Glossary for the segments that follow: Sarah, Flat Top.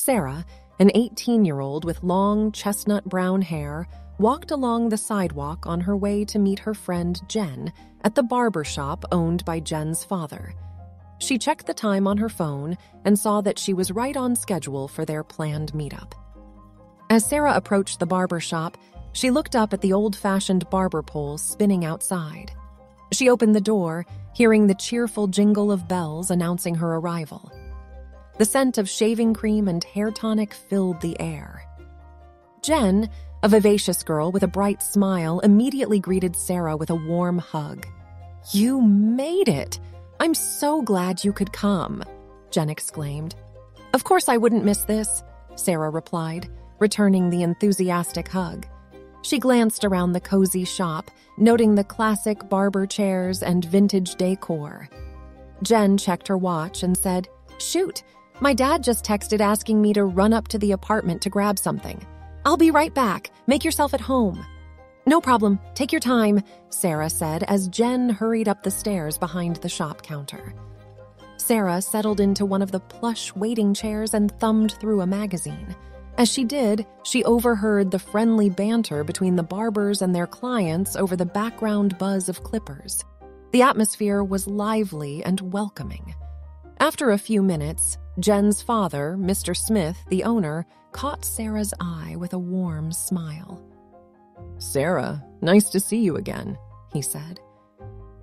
Sarah, an 18-year-old with long chestnut-brown hair, walked along the sidewalk on her way to meet her friend Jen at the barbershop owned by Jen's father. She checked the time on her phone and saw that she was right on schedule for their planned meetup. As Sarah approached the barbershop, she looked up at the old-fashioned barber pole spinning outside. She opened the door, hearing the cheerful jingle of bells announcing her arrival. The scent of shaving cream and hair tonic filled the air. Jen, a vivacious girl with a bright smile, immediately greeted Sarah with a warm hug. "You made it! I'm so glad you could come," Jen exclaimed. "Of course I wouldn't miss this," Sarah replied, returning the enthusiastic hug. She glanced around the cozy shop, noting the classic barber chairs and vintage decor. Jen checked her watch and said, "Shoot, my dad just texted asking me to run up to the apartment to grab something. I'll be right back. Make yourself at home." "No problem. Take your time," Sarah said as Jen hurried up the stairs behind the shop counter. Sarah settled into one of the plush waiting chairs and thumbed through a magazine. As she did, she overheard the friendly banter between the barbers and their clients over the background buzz of clippers. The atmosphere was lively and welcoming. After a few minutes, Jen's father, Mr. Smith, the owner, caught Sarah's eye with a warm smile. "Sarah, nice to see you again," he said.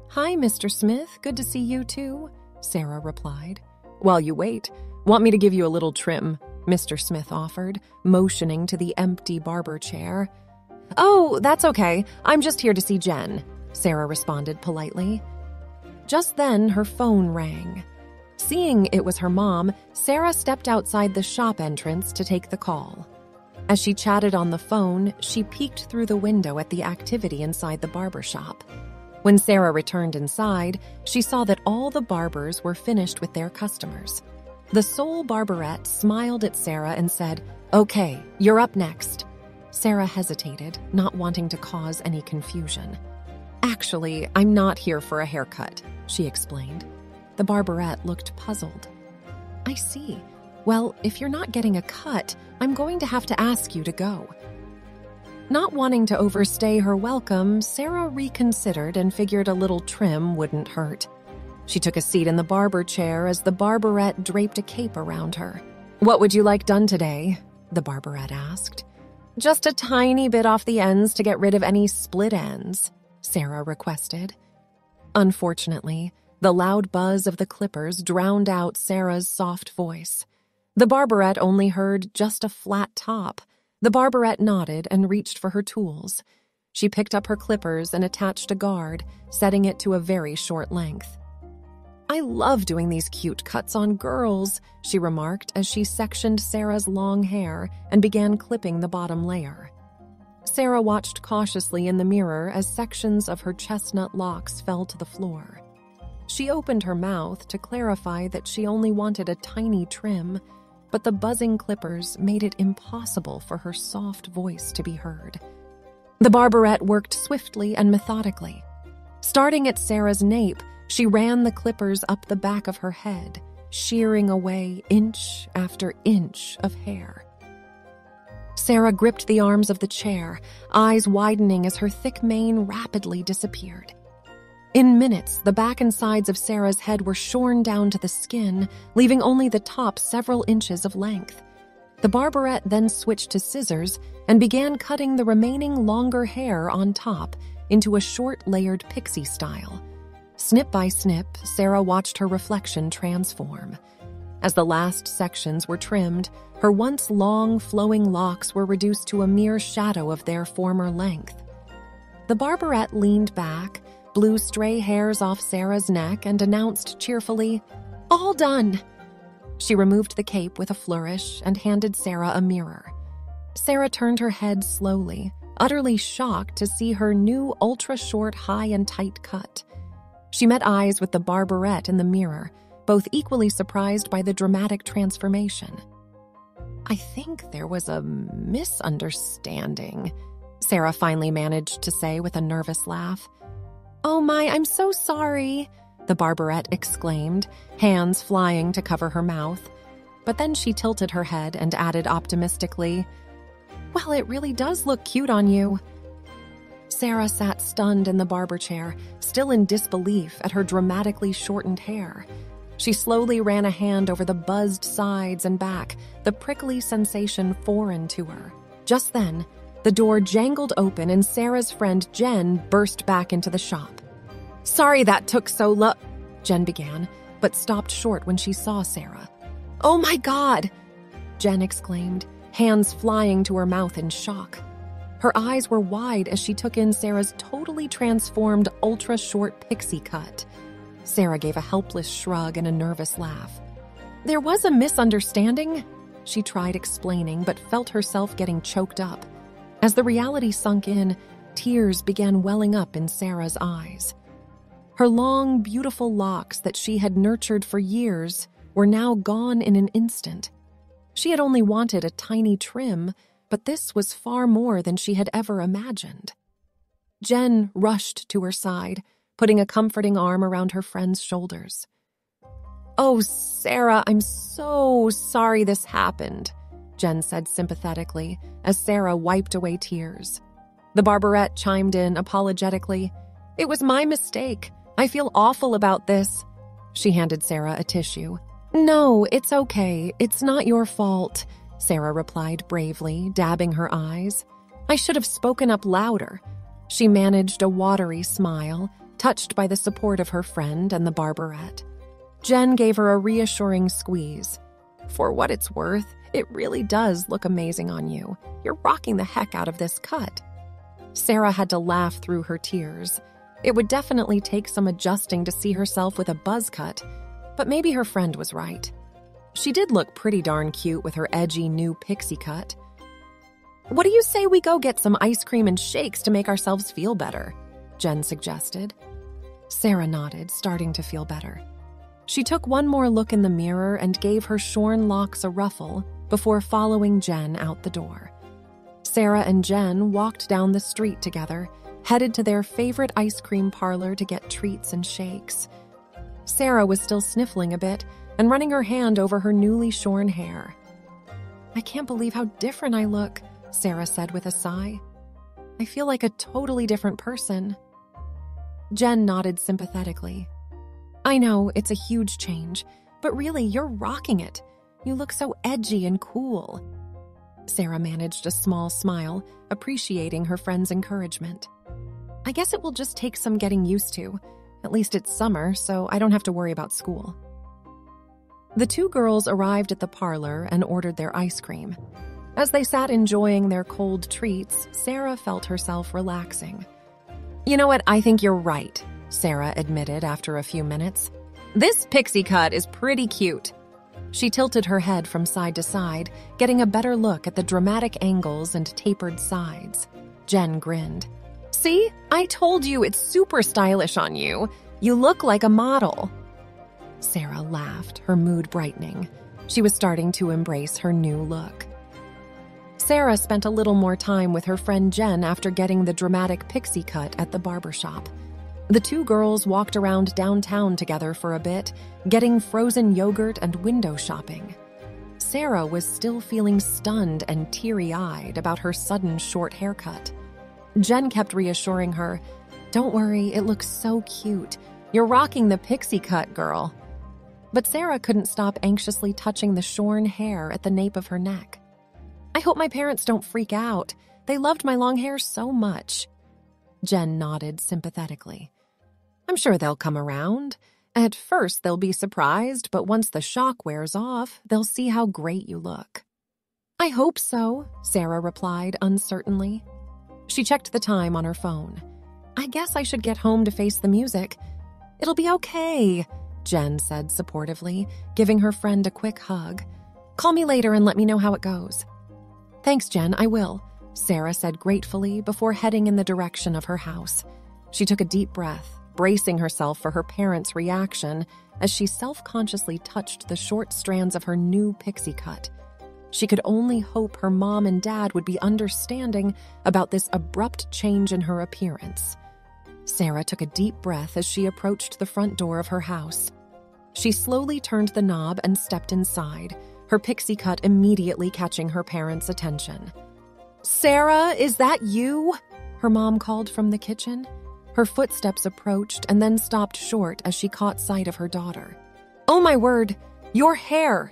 "Hi, Mr. Smith. Good to see you too," Sarah replied. "While you wait, want me to give you a little trim?" Mr. Smith offered, motioning to the empty barber chair. "Oh, that's okay. I'm just here to see Jen," Sarah responded politely. Just then, her phone rang. Seeing it was her mom, Sarah stepped outside the shop entrance to take the call. As she chatted on the phone, she peeked through the window at the activity inside the barbershop. When Sarah returned inside, she saw that all the barbers were finished with their customers. The sole barberette smiled at Sarah and said, "Okay, you're up next." Sarah hesitated, not wanting to cause any confusion. "Actually, I'm not here for a haircut," she explained. The barberette looked puzzled. "I see. Well, if you're not getting a cut, I'm going to have to ask you to go." Not wanting to overstay her welcome, Sarah reconsidered and figured a little trim wouldn't hurt. She took a seat in the barber chair as the barberette draped a cape around her. "What would you like done today?" the barberette asked. "Just a tiny bit off the ends to get rid of any split ends," Sarah requested. Unfortunately, the loud buzz of the clippers drowned out Sarah's soft voice. The barberette only heard "just a flat top." The barberette nodded and reached for her tools. She picked up her clippers and attached a guard, setting it to a very short length. "I love doing these cute cuts on girls," she remarked as she sectioned Sarah's long hair and began clipping the bottom layer. Sarah watched cautiously in the mirror as sections of her chestnut locks fell to the floor. She opened her mouth to clarify that she only wanted a tiny trim, but the buzzing clippers made it impossible for her soft voice to be heard. The barberette worked swiftly and methodically. Starting at Sarah's nape, she ran the clippers up the back of her head, shearing away inch after inch of hair. Sarah gripped the arms of the chair, eyes widening as her thick mane rapidly disappeared. In minutes, the back and sides of Sarah's head were shorn down to the skin, leaving only the top several inches of length. The barberette then switched to scissors and began cutting the remaining longer hair on top into a short, layered pixie style. Snip by snip, Sarah watched her reflection transform. As the last sections were trimmed, her once long, flowing locks were reduced to a mere shadow of their former length. The barberette leaned back, blew stray hairs off Sarah's neck, and announced cheerfully, "All done!" She removed the cape with a flourish and handed Sarah a mirror. Sarah turned her head slowly, utterly shocked to see her new ultra-short, high and tight cut. She met eyes with the barberette in the mirror, both equally surprised by the dramatic transformation. "I think there was a misunderstanding," Sarah finally managed to say with a nervous laugh. "Oh my, I'm so sorry," the barberette exclaimed, hands flying to cover her mouth. But then she tilted her head and added optimistically, "Well, it really does look cute on you." Sarah sat stunned in the barber chair, still in disbelief at her dramatically shortened hair. She slowly ran a hand over the buzzed sides and back, the prickly sensation foreign to her. Just then, the door jangled open and Sarah's friend Jen burst back into the shop. "Sorry that took so long," Jen began, but stopped short when she saw Sarah. "Oh my God!" Jen exclaimed, hands flying to her mouth in shock. Her eyes were wide as she took in Sarah's totally transformed, ultra-short pixie cut. Sarah gave a helpless shrug and a nervous laugh. "There was a misunderstanding," she tried explaining, but felt herself getting choked up. As the reality sunk in, tears began welling up in Sarah's eyes. Her long, beautiful locks that she had nurtured for years were now gone in an instant. She had only wanted a tiny trim, but this was far more than she had ever imagined. Jen rushed to her side, putting a comforting arm around her friend's shoulders. "Oh, Sarah, I'm so sorry this happened," Jen said sympathetically as Sarah wiped away tears. The barberette chimed in apologetically. "It was my mistake. I feel awful about this." She handed Sarah a tissue. "No, it's okay. It's not your fault," Sarah replied bravely, dabbing her eyes. "I should have spoken up louder." She managed a watery smile, touched by the support of her friend and the barberette. Jen gave her a reassuring squeeze. "For what it's worth, it really does look amazing on you. You're rocking the heck out of this cut." Sarah had to laugh through her tears. It would definitely take some adjusting to see herself with a buzz cut, but maybe her friend was right. She did look pretty darn cute with her edgy new pixie cut. "What do you say we go get some ice cream and shakes to make ourselves feel better?" Jen suggested. Sarah nodded, starting to feel better. She took one more look in the mirror and gave her shorn locks a ruffle before following Jen out the door. Sarah and Jen walked down the street together, headed to their favorite ice cream parlor to get treats and shakes. Sarah was still sniffling a bit and running her hand over her newly shorn hair. "I can't believe how different I look," Sarah said with a sigh. "I feel like a totally different person." Jen nodded sympathetically. "I know, it's a huge change, but really, you're rocking it. You look so edgy and cool." Sarah managed a small smile, appreciating her friend's encouragement. "I guess it will just take some getting used to. At least it's summer, so I don't have to worry about school." The two girls arrived at the parlor and ordered their ice cream. As they sat enjoying their cold treats, Sarah felt herself relaxing. "You know what? I think you're right," Sarah admitted after a few minutes. "This pixie cut is pretty cute." She tilted her head from side to side, getting a better look at the dramatic angles and tapered sides. Jen grinned. "See? I told you it's super stylish on you. You look like a model." Sarah laughed, her mood brightening. She was starting to embrace her new look. Sarah spent a little more time with her friend Jen after getting the dramatic pixie cut at the barbershop. The two girls walked around downtown together for a bit, getting frozen yogurt and window shopping. Sarah was still feeling stunned and teary-eyed about her sudden short haircut. Jen kept reassuring her, "Don't worry, it looks so cute. You're rocking the pixie cut, girl." But Sarah couldn't stop anxiously touching the shorn hair at the nape of her neck. "I hope my parents don't freak out. They loved my long hair so much." Jen nodded sympathetically. "I'm sure they'll come around. At first, they'll be surprised, but once the shock wears off, they'll see how great you look." "I hope so," Sarah replied uncertainly. She checked the time on her phone. "I guess I should get home to face the music." "It'll be okay," Jen said supportively, giving her friend a quick hug. "Call me later and let me know how it goes." "Thanks, Jen, I will," Sarah said gratefully before heading in the direction of her house. She took a deep breath, bracing herself for her parents' reaction as she self-consciously touched the short strands of her new pixie cut. She could only hope her mom and dad would be understanding about this abrupt change in her appearance. Sarah took a deep breath as she approached the front door of her house. She slowly turned the knob and stepped inside, her pixie cut immediately catching her parents' attention. "Sarah, is that you?" her mom called from the kitchen. Her footsteps approached and then stopped short as she caught sight of her daughter. "Oh my word, your hair!"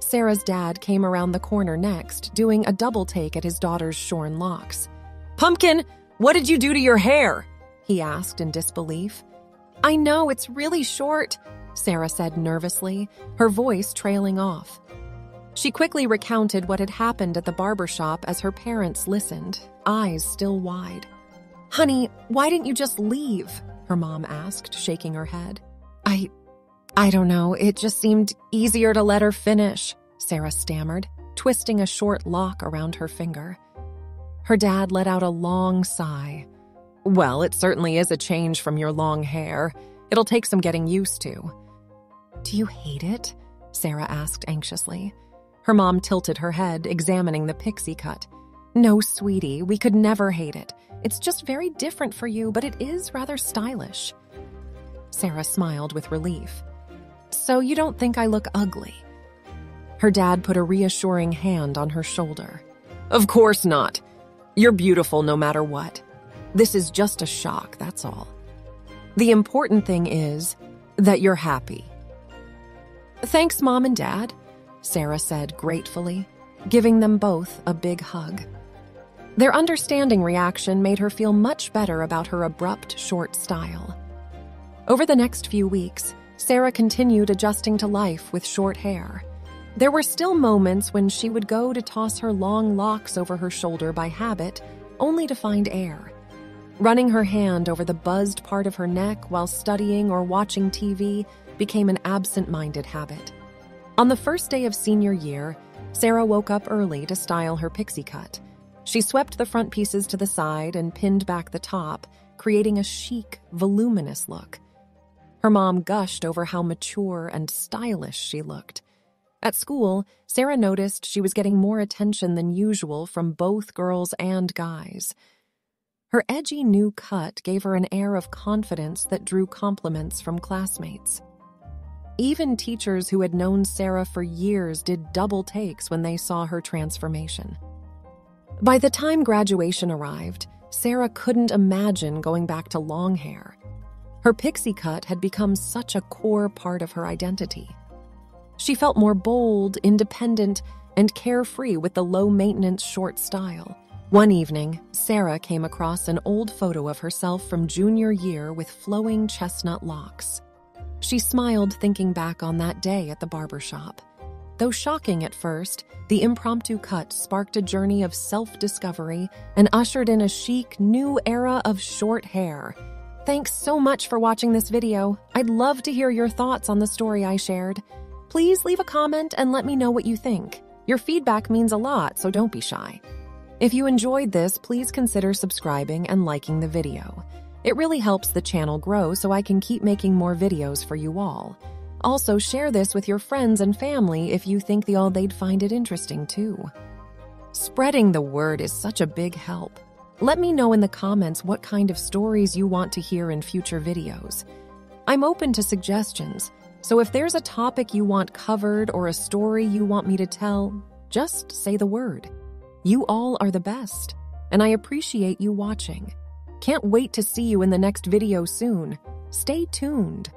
Sarah's dad came around the corner next, doing a double take at his daughter's shorn locks. "Pumpkin, what did you do to your hair?" he asked in disbelief. "I know, it's really short," Sarah said nervously, her voice trailing off. She quickly recounted what had happened at the barbershop as her parents listened, eyes still wide. "Honey, why didn't you just leave?" her mom asked, shaking her head. I don't know, it just seemed easier to let her finish," Sarah stammered, twisting a short lock around her finger. Her dad let out a long sigh. "Well, it certainly is a change from your long hair. It'll take some getting used to." "Do you hate it?" Sarah asked anxiously. Her mom tilted her head, examining the pixie cut. "No, sweetie, we could never hate it. It's just very different for you, but it is rather stylish." Sarah smiled with relief. "So you don't think I look ugly?" Her dad put a reassuring hand on her shoulder. "Of course not. You're beautiful no matter what. This is just a shock, that's all. The important thing is that you're happy." "Thanks, Mom and Dad," Sarah said gratefully, giving them both a big hug. Their understanding reaction made her feel much better about her abrupt, short style. Over the next few weeks, Sarah continued adjusting to life with short hair. There were still moments when she would go to toss her long locks over her shoulder by habit, only to find air. Running her hand over the buzzed part of her neck while studying or watching TV became an absent-minded habit. On the first day of senior year, Sarah woke up early to style her pixie cut. She swept the front pieces to the side and pinned back the top, creating a chic, voluminous look. Her mom gushed over how mature and stylish she looked. At school, Sarah noticed she was getting more attention than usual from both girls and guys. Her edgy new cut gave her an air of confidence that drew compliments from classmates. Even teachers who had known Sarah for years did double takes when they saw her transformation. By the time graduation arrived, Sarah couldn't imagine going back to long hair. Her pixie cut had become such a core part of her identity. She felt more bold, independent, and carefree with the low-maintenance short style. One evening, Sarah came across an old photo of herself from junior year with flowing chestnut locks. She smiled thinking back on that day at the barbershop. Though shocking at first, the impromptu cut sparked a journey of self-discovery and ushered in a chic, new era of short hair. Thanks so much for watching this video. I'd love to hear your thoughts on the story I shared. Please leave a comment and let me know what you think. Your feedback means a lot, so don't be shy. If you enjoyed this, please consider subscribing and liking the video. It really helps the channel grow so I can keep making more videos for you all. Also, share this with your friends and family if you think they'd find it interesting too. Spreading the word is such a big help. Let me know in the comments what kind of stories you want to hear in future videos. I'm open to suggestions, so if there's a topic you want covered or a story you want me to tell, just say the word. You all are the best, and I appreciate you watching. Can't wait to see you in the next video soon. Stay tuned.